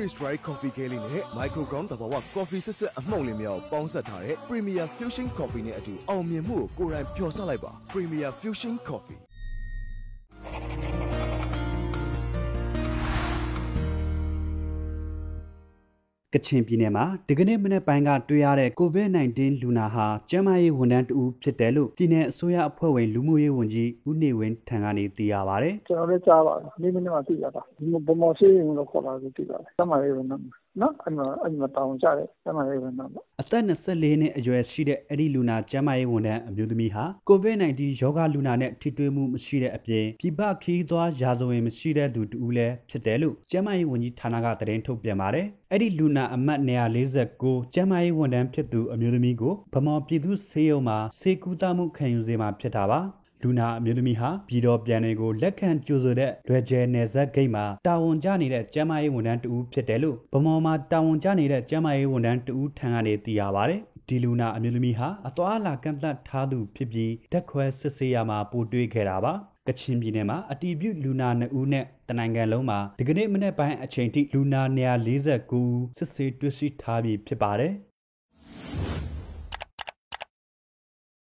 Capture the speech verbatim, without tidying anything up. Free Strike Coffee Kelly ne Microground Tabawa Coffee se se among le miao pangsat tha de Premier Fusion Coffee ne atu aomyin mu ko korai phyo sat lai ba Premier Fusion Coffee. Kachin Pinema, Diganimina Panga, Tuyare, Covid nineteen Lunaha, Jamai Hunant U Pitelu, Tine Soya Poe, Lumui Wunji, Uniwin, Tangani, Diavare, Java, Limina Tigata, Mubomosi, Lokola, Tigata, Samarivan, not I'm a town child, Samarivan. Asana Salene, address she the Eddie Luna, Jamai Wuna, Abdumiha, Covid nineteen Joga Lunanet, Titumu, Shida Ape, Kiba Kidoa, Jazoem, Shida Dutule, Pitelu, Jamai Wuni Tanaga, Trento Biamare, Eddie Luna. Amat Nea Lizak go, Jamai one and Pitu, a Mudamigo, Pamapidu Seoma, Sekutamu Kanuzema Petava, Luna Mudamiha, Pido Pianego, Lekan Josode, Reje Neza Gema, Tawon Jani at Jamai one and U Petelu, Pamoma Tawon Jani at Jamai one and U Tangade Diavare, Diluna Mudamiha, Atoala Kanta Tadu Pibi, Tequest Seyama Pudu Kerava. Kachin Binema, a debut Luna Une, Tanangaloma, the Ganimana by a chanting Luna near Liza Goo, Sese Dushi Tabi Pibare.